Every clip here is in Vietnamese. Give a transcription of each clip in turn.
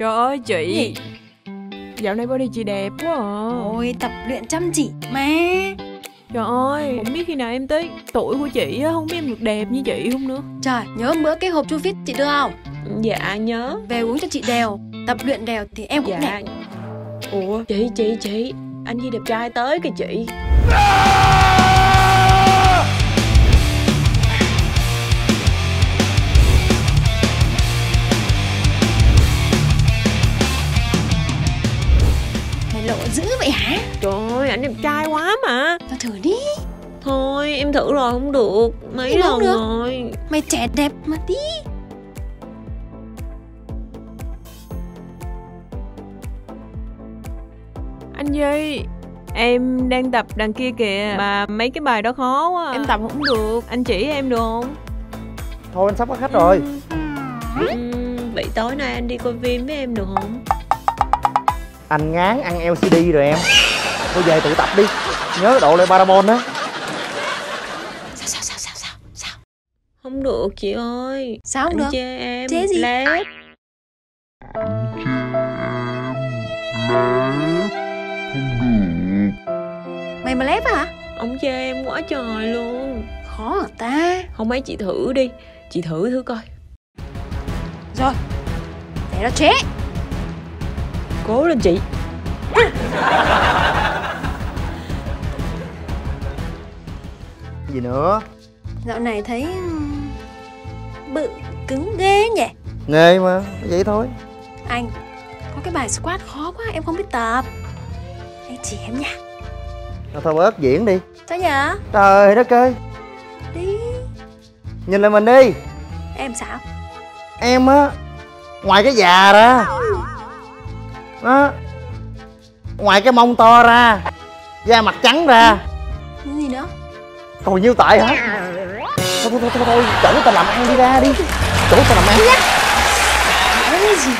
Trời ơi chị gì? Dạo này body chị đẹp quá à. Ôi tập luyện chăm chỉ mà. Trời ơi, không biết khi nào em tới tuổi của chị á, không biết em được đẹp như chị không nữa. Trời, nhớ bữa cái hộp chu fit chị đưa không? Dạ nhớ. Về uống cho chị đều, tập luyện đều thì em cũng đẹp. Ủa, chị, anh Duy đẹp trai tới kìa chị. Dữ vậy hả? Trời ơi, ảnh đẹp trai quá mà. Tao thử đi. Thôi, em thử rồi không được. Mấy lần rồi. Mày trẻ đẹp mà tí. Anh Duy, em đang tập đằng kia kìa. Mà mấy cái bài đó khó quá. Em tập không được. Anh chỉ em được không? Thôi, anh sắp có khách rồi. Vậy tối nay anh đi coi phim với em được không? Anh ngán ăn LCD rồi em. Thôi về tự tập đi. Nhớ độ lên Paramount đó. Sao? Không được chị ơi. Sao không được? Anh chê em chê gì? Lép. Mày mà lép hả? Ông chê em quá trời luôn. Khó hả ta? Không ấy chị thử đi. Chị thử coi. Rồi. Để nó chế. Cố lên chị. Gì nữa? Dạo này thấy bự cứng ghê nhỉ. Nghề mà, vậy thôi. Anh, có cái bài squat khó quá, em không biết tập. Anh chỉ em nha. Thôi bớt diễn đi. Sao nhở? Trời đất ơi. Đi. Nhìn lại mình đi. Em sao? Em á, ngoài cái già ra đó, ngoài cái mông to ra, da mặt trắng ra. Cái gì nữa? Còn nhiêu tại hả? Thôi, chỗ tao làm ăn đi ra đi. Chỗ tao làm ăn. Cái gì?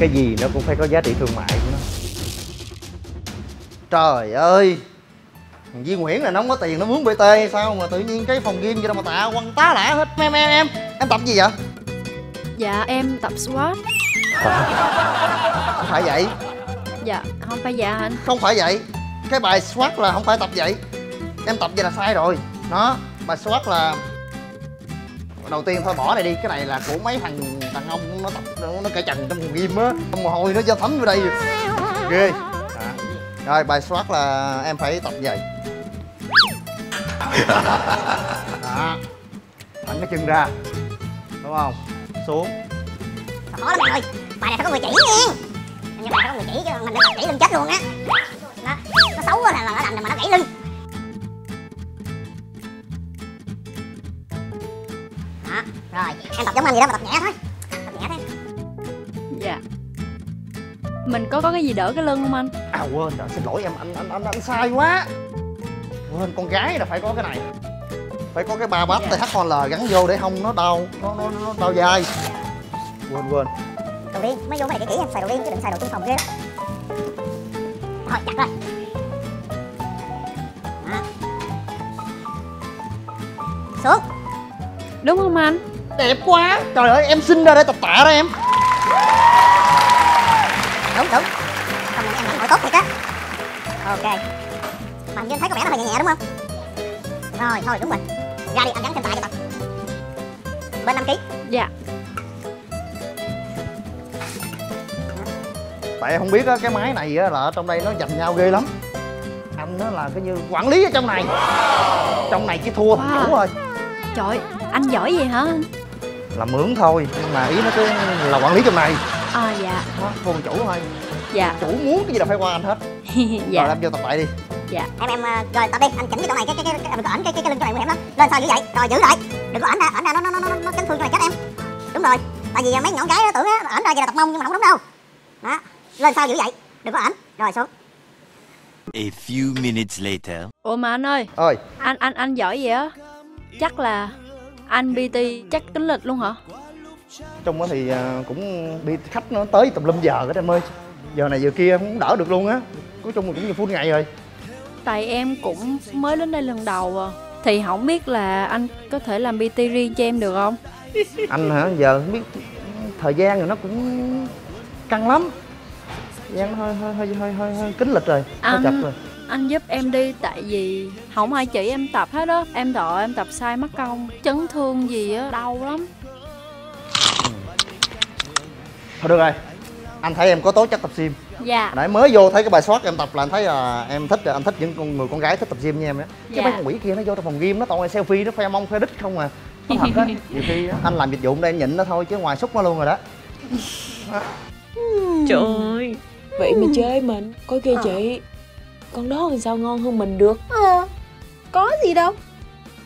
Cái gì nó cũng phải có giá trị thương mại của nó. Trời ơi, thằng Duy Nguyễn là nó không có tiền nó mướn BT hay sao mà tự nhiên cái phòng gym vậy đâu mà tạ quăng tá lả hết. Em tập gì vậy? Dạ em tập squat. Không phải vậy. Dạ không phải dạ anh. Không phải vậy. Cái bài squat là không phải tập vậy. Em tập vậy là sai rồi. Nó bài squat là đầu tiên thôi bỏ này đi, cái này là của mấy thằng đàn ông nó tập nó cởi trần trong phòng gym á, mồ hôi nó ra thấm vô đây ghê. À, rồi bài squat là em phải tập vậy. Đó, bắn cái chân ra đúng không, xuống. Khó lắm rồi, bài này phải có người chỉ nha. Nhưng mà phải có người chỉ chứ mình đừng gãy lưng chết luôn á. Nó xấu là nó làm mà nó gãy lưng. Rồi, em tập giống anh vậy đó mà tập nhẹ thôi. Tập nhẹ thôi. Dạ. Mình có cái gì đỡ cái lưng không anh? À quên rồi, xin lỗi em, anh sai quá. Quên, con gái là phải có cái này. Phải có cái ba bắp THOL gắn vô để không nó đau, nó đau dai. Quên. Đầu tiên, mới vô cái này kỹ em, xài đầu tiên chứ đừng xài đầu trong phòng kia. Thôi, chặt rồi. Đó. Xuống. Đúng không anh? Đẹp quá. Trời ơi, em xin ra để tập tạ đó em. Đúng. Không em vẫn ngồi tốt thiệt á. Ok. Mà như anh thấy có vẻ nó hơi nhẹ đúng không? Rồi, thôi đúng rồi. Ra đi, anh gắn thêm tạ cho tập. Bên 5 kg. Dạ. Tại em không biết á, cái máy này á là ở trong đây nó giành nhau ghê lắm. Anh nó là cái như quản lý ở trong này. Trong này chỉ thua thằng chủ thôi. Trời, anh giỏi gì hả? là mướn thôi, nhưng mà ý nó cứ là quản lý trong này. Dạ. Đó, vô chủ thôi. Dạ. Chủ muốn cái gì là phải qua anh hết. Dạ. Rồi em vô tập lại đi. Dạ. Em rồi tập đi, anh chỉnh cái chỗ này, cái lưng chỗ này nguy hiểm lắm. Lên sao dữ vậy? Rồi giữ lại. Đừng có ảnh ra nó chấn thương chỗ này chết em. Đúng rồi. Tại vì mấy nhỏ gái nó tưởng á, ảnh ra vậy là tập mông nhưng mà không đúng đâu. Đó. Lên sao dữ vậy? Đừng có ảnh. Rồi xuống. A few minutes later. Ủa mà anh ơi. Ơi. Anh giỏi gì á? Chắc là anh PT chắc tính lịch luôn hả? Trong đó thì cũng đi khách nó tới tầm lum giờ hết em ơi. Giờ này giờ kia cũng đỡ được luôn á. Nói chung là cũng như full ngày rồi. Tại em cũng mới đến đây lần đầu à. Thì không biết là anh có thể làm PT riêng cho em được không? Anh hả? Giờ không biết thời gian rồi nó cũng căng lắm. Gian hơi kín lịch rồi, hơi chặt rồi. Anh giúp em đi, tại vì không ai chỉ em tập hết đó. Em đợi em tập sai mất công, chấn thương gì á, đau lắm. Thôi được rồi, anh thấy em có tố chất tập gym. Dạ. Nãy mới vô thấy cái bài soát em tập là anh thấy là em thích, anh thích những con người con gái thích tập gym như em đó. Chứ dạ. Mấy con quỷ kia nó vô trong phòng gym nó toàn là selfie, nó khoe mông khoe đít không à. Nó thật á, nhiều khi anh làm dịch vụ đây em nhịn nó thôi chứ ngoài xúc nó luôn rồi đó. Trời ơi, vậy mà chơi mình, có kia chị, con đó làm sao ngon hơn mình được. Có gì đâu,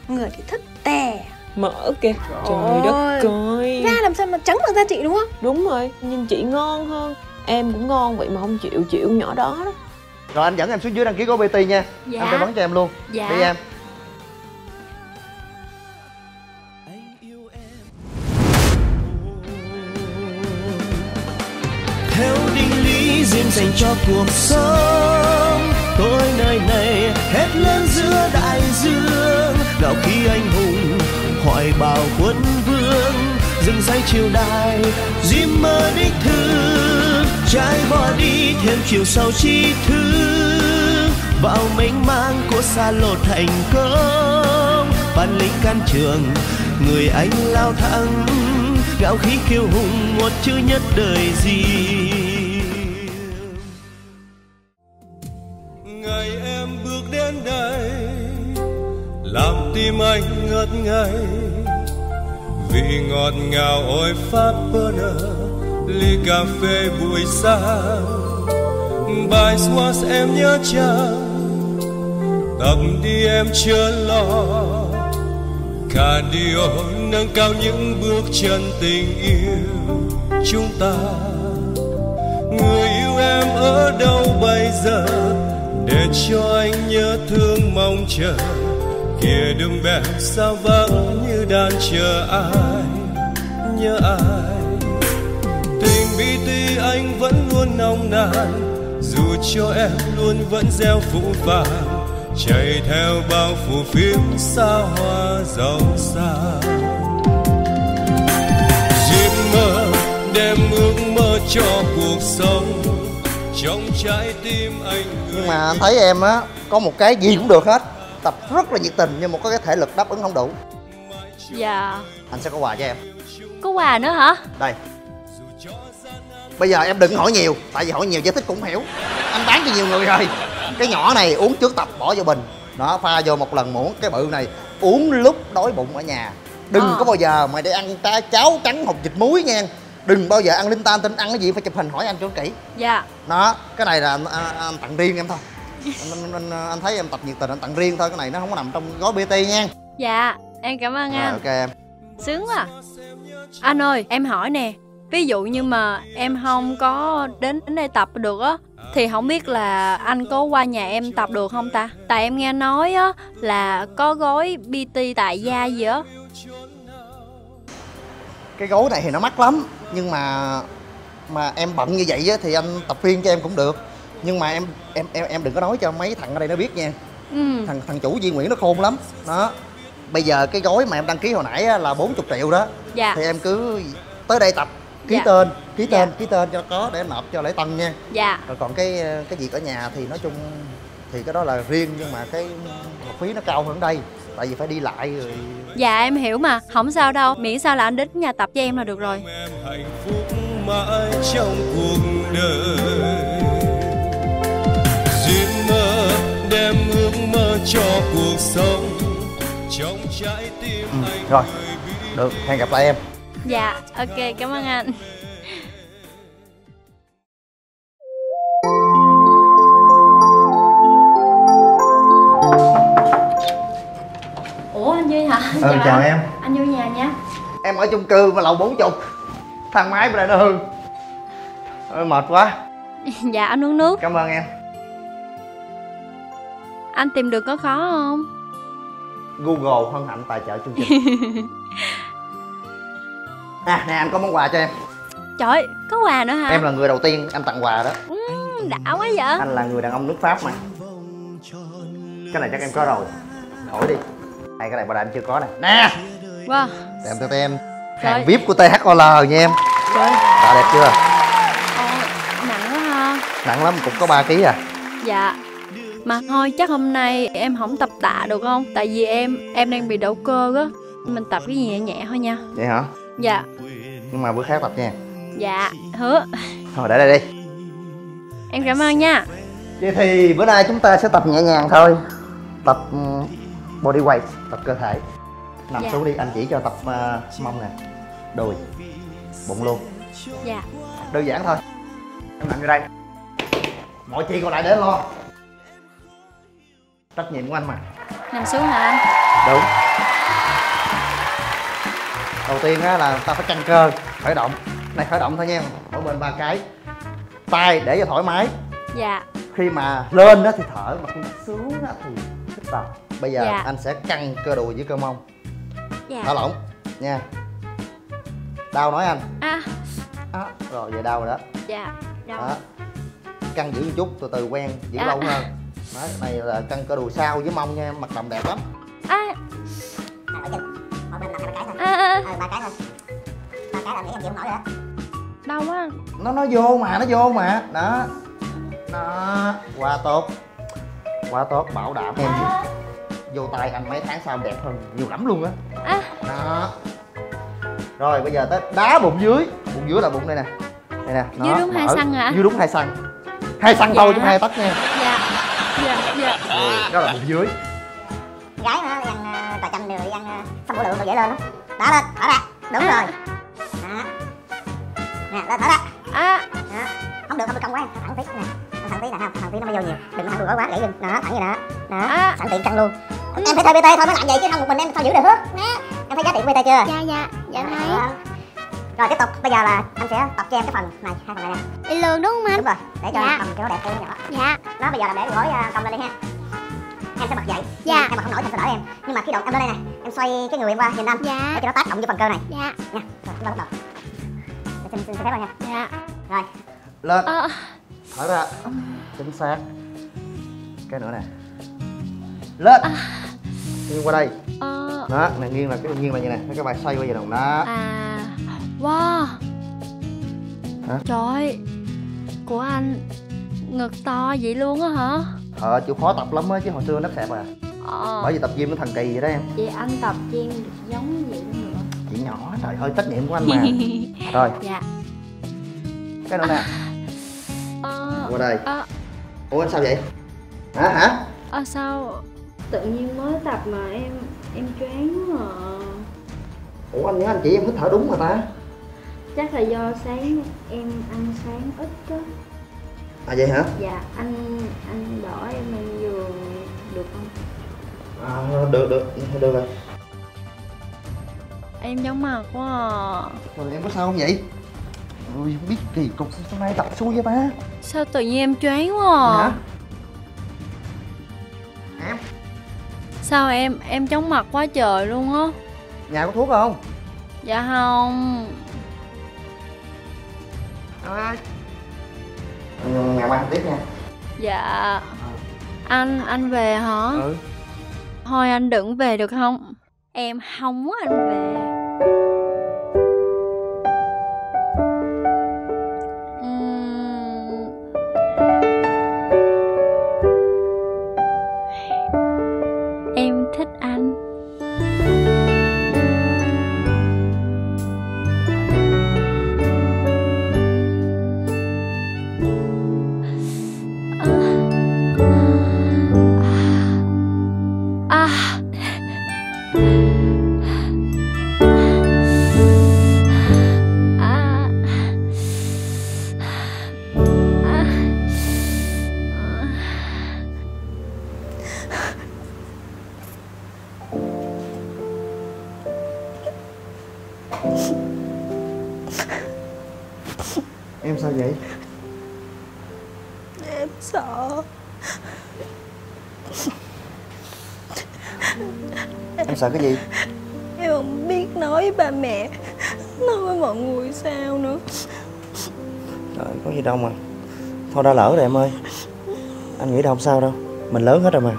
người thì thích tè mỡ kìa. Trời đất ơi, ra làm sao mà trắng bằng da chị đúng không? Đúng rồi, nhưng chị ngon hơn, em cũng ngon vậy mà không chịu nhỏ đó đó. Rồi anh dẫn em xuống dưới đăng ký gói PT nha. Dạ. Anh tư vấn cho em luôn. Dạ. Đi em. Gym dành cho cuộc sống, tôi nơi này hết lớn giữa đại dương. Gạo khí anh hùng, hoài bào quân vương, rừng say chiều đài, gym mơ đích thực, trái body thêm chiều sâu tri thức, vào mênh mang của xa lộ thành công, bản lĩnh can trường, người anh lao thẳng, gạo khí kiêu hùng một chữ nhất đời gym. Làm tim anh ngất ngây vì ngọt ngào ôi pháp burner, ly cà phê buổi sáng bài swatch em nhớ chăng, tập đi em chưa lo, cardio nâng cao những bước chân tình yêu chúng ta. Người yêu em ở đâu bây giờ để cho anh nhớ thương mong chờ. Kìa đường về sao vắng như đang chờ ai, nhớ ai. Tình BT anh vẫn luôn nồng nàn, dù cho em luôn vẫn gieo phũ vàng, chạy theo bao phù phiếm xa hoa giàu sang. Gym mơ đem ước mơ cho cuộc sống, trong trái tim anh. Nhưng mà anh thấy em á, có một cái gì cũng được hết, tập rất là nhiệt tình nhưng mà có cái thể lực đáp ứng không đủ. Dạ. Anh sẽ có quà cho em. Có quà nữa hả? Đây. Bây giờ em đừng hỏi nhiều, tại vì hỏi nhiều giải thích cũng hiểu. Anh bán cho nhiều người rồi. Cái nhỏ này uống trước tập bỏ vô bình, nó pha vô một lần muỗng. Cái bự này uống lúc đói bụng ở nhà. Đừng có bao giờ mà để ăn cháo trắng hột vịt muối nha. Đừng bao giờ ăn linh ta tin, ăn cái gì phải chụp hình hỏi anh cho kỹ. Dạ. Đó, cái này là anh tặng riêng em thôi. Anh thấy em tập nhiệt tình anh tặng riêng thôi, cái này nó không có nằm trong gói PT nha. Dạ, em cảm ơn anh. Ok em. Sướng quá. Anh ơi, em hỏi nè, ví dụ như mà em không có đến đây tập được á, thì không biết là anh có qua nhà em tập được không ta? Tại em nghe nói á là có gói PT tại gia gì á. Cái gói này thì nó mắc lắm, nhưng mà em bận như vậy á thì anh tập riêng cho em cũng được. Nhưng mà em đừng có nói cho mấy thằng ở đây nó biết nha. Thằng chủ Duy Nguyễn nó khôn lắm đó. Bây giờ cái gói mà em đăng ký hồi nãy á, là 40 triệu đó. Dạ. Thì em cứ tới đây tập ký tên, ký tên, ký tên cho có để nộp cho lễ tân nha. Dạ. Rồi còn cái việc ở nhà thì nói chung thì cái đó là riêng, nhưng mà cái học phí nó cao hơn đây, tại vì phải đi lại rồi. Dạ em hiểu mà, không sao đâu, miễn sao là anh đến nhà tập với em là được rồi. Em hạnh phúc mãi trong cuộc đời. Gym mơ đem ước mơ cho cuộc sống, trong trái tim anh. Rồi, được, hẹn gặp lại em. Dạ, ok, cảm ơn anh. Ủa anh Duy hả? Chào em. Anh vô nhà nha. Em ở chung cư mà lầu 40. Thang máy bên đây nó hư. Ôi mệt quá. Dạ anh uống nước. Cảm ơn em. Anh tìm được có khó không? Google hân hạnh tài trợ chương trình. À nè, anh có món quà cho em. Trời, có quà nữa hả? Em là người đầu tiên anh tặng quà đó. Đã quá vậy. Anh là người đàn ông nước Pháp mà. Cái này chắc em có rồi. Đổi đi. Hay cái này bà đàn chưa có nè. Nè. Wow. Em cho em. Hàng VIP của THOL nha em. Trời. Bà đẹp chưa? Nặng quá ha. Nặng lắm, cũng có 3 kg à. Dạ. Mà thôi chắc hôm nay em không tập tạ được không? Tại vì em đang bị đau cơ á. Mình tập cái gì nhẹ nhẹ thôi nha. Vậy hả? Dạ. Nhưng mà bữa khác tập nha. Dạ, hứa. Thôi để đây đi. Em cảm ơn nha. Vậy thì bữa nay chúng ta sẽ tập nhẹ nhàng thôi. Tập body weight, tập cơ thể. Nằm xuống đi, anh chỉ cho tập mông nè, đùi, bụng luôn. Dạ. Đơn giản thôi. Em nằm vô đây. Mọi chuyện còn lại để lo. Trách nhiệm của anh mà. Nằm xuống hả anh? Đúng. Đầu tiên á là ta phải căng cơ, khởi động. Này khởi động thôi nha em, mỗi bên 3 cái. Tay để cho thoải mái. Dạ. Khi mà lên đó thì thở, mà khi xuống đó thì hít vào. Bây giờ anh sẽ căng cơ đùi với cơ mông. Dạ. Thả lỏng nha. Đau nói anh. Rồi vậy đau rồi đó. Dạ. Đó. Căng giữ một chút, từ từ quen, giữ lâu hơn. Đó, cái này là căng cơ đùi sau với mông nha em, mặt động đẹp lắm. Ba cái là nghĩ em chịu không nổi rồi đó. Đau quá. Nó vô mà. Đó. Nó quá tốt, bảo đảm em vô tay anh mấy tháng sau đẹp hơn nhiều lắm luôn á. Đó. Rồi bây giờ tới đá bụng dưới là bụng đây nè. Đây nè. Nó, dưới đúng 2 xăng hả? Dưới đúng 2 xăng. 2 xăng thôi chứ 2 tấc nha. Dạ. Đó là bụng dưới. Gái mà ăn tà chanh rồi ăn xong lượng rồi dễ lên lắm. Đá lên, thở ra. Đúng rồi. Đó. Nè, lên thở ra. Đó. Không được, không được cong quá, thẳng tí nè. Thẳng tí nè, thẳng tí nó mới vô nhiều. Đừng thẳng đùi quá gãy lưng. Đó, thẳng vậy đó. Đó, sẵn tiện căng luôn. Em phải thuê PT thôi mới làm vậy chứ không một mình em sao giữ được hết. Em thấy giá trị của PT chưa? Dạ thấy. Rồi tiếp tục, bây giờ là anh sẽ tập cho em cái phần này, 2 phần này nè. Đi lường đúng không anh? Đúng rồi, để cho cầm cho nó đẹp cho nó nhỏ. Dạ. Đó bây giờ là để gối cong lên đi ha. Em sẽ bật dậy. Dạ. Em mà không nổi thì sẽ đỡ em. Nhưng mà khi động em lên đây nè, em xoay cái người em qua nhìn anh. Dạ. Để cho nó tác động vô phần cơ này. Dạ. Nha. Rồi chúng ta bắt đầu. Để xem thép rồi nha. Dạ. Rồi. Lên. Thở ra. Chính xác. Cái nữa nè. Lên. Nghiêng qua đây. Đó, này nghiêng là cái nghiêng là như này, cái bài xoay qua về đồng đó. Wow. Hả? Trời. Của anh ngực to vậy luôn á hả? Chịu khó tập lắm á chứ hồi xưa nó xẹp à. Bởi vì tập gym nó thần kỳ vậy đó em. Vậy anh tập gym giống như vậy luôn nữa. Chị nhỏ, trời ơi trách nhiệm của anh mà. Rồi. Dạ. Cái đó nè. Qua đây. Ủa anh sao vậy? Hả? Sao tự nhiên mới tập mà em choáng quá à. Ủa anh nhớ anh chị em hít thở đúng mà ta. Chắc là do sáng em ăn sáng ít đó. À vậy hả? Dạ, anh đỏ em ăn vừa được không? Được rồi. Em giống mặt quá à. Rồi em có sao không vậy? Ôi, biết kỳ cục hôm nay tập xui vậy ba. Sao tự nhiên em choáng quá à? Hả? Em? Sao em chóng mặt quá trời luôn á. Nhà có thuốc không? Dạ không. Ngày mai tiếp nha. Dạ. Anh về hả? Thôi anh đừng về được không? Em không muốn anh về. Em thích anh. Em sao vậy? Em sợ. Em sợ cái gì? Em không biết nói với ba mẹ, nói với mọi người sao nữa. Trời, có gì đâu mà. Thôi đã lỡ rồi em ơi. Anh nghĩ đâu không sao đâu, mình lớn hết rồi mà.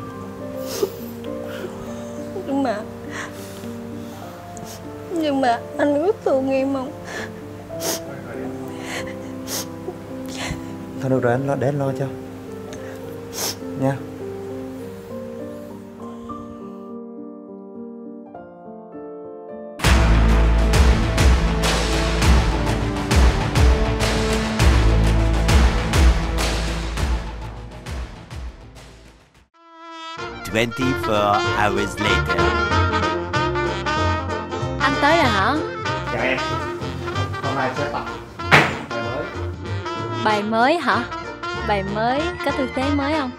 Nhưng mà anh rất thương em không? Thôi được rồi, anh lo, để anh lo cho nha. Anh tới rồi hả? Chào em. Hôm nay sẽ tập bài mới. Bài mới hả? Bài mới có thực tế mới không?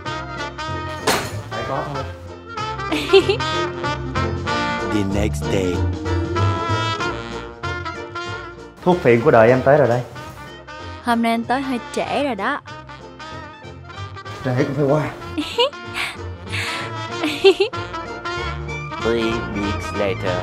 Phải có thôi. The next day. Thuốc phiện của đời em tới rồi đây. Hôm nay anh tới hơi trễ rồi đó. Trễ cũng phải qua. 3 weeks later.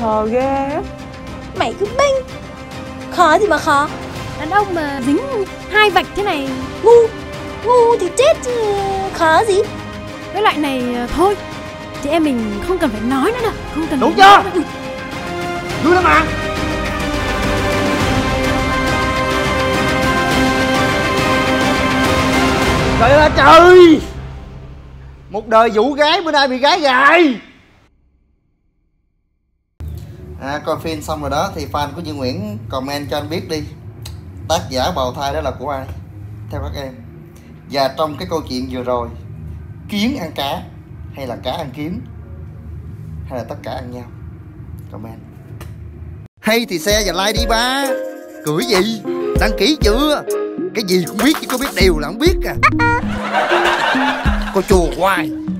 Khờ ghê. Mày cứ bênh. Khờ gì mà khờ. Đàn ông mà dính hai vạch thế này. Ngu. Ngu thì chết chứ khờ gì. Với loại này thôi, chị em mình không cần phải nói nữa đâu. Không cần. Đúng chưa? Đúng lắm mà. Trời ơi trời. Một đời vũ gái bữa nay bị gái gài. À, coi phim xong rồi đó thì fan của Duy Nguyễn comment cho anh biết đi, tác giả bào thai đó là của ai theo các em? Và trong cái câu chuyện vừa rồi, kiến ăn cá hay là cá ăn kiến hay là tất cả ăn nhau? Comment. Hay thì share và like đi ba. Cười gì? Đăng ký chưa? Cái gì cũng biết chứ có biết điều là không biết à. Cô chùa hoài.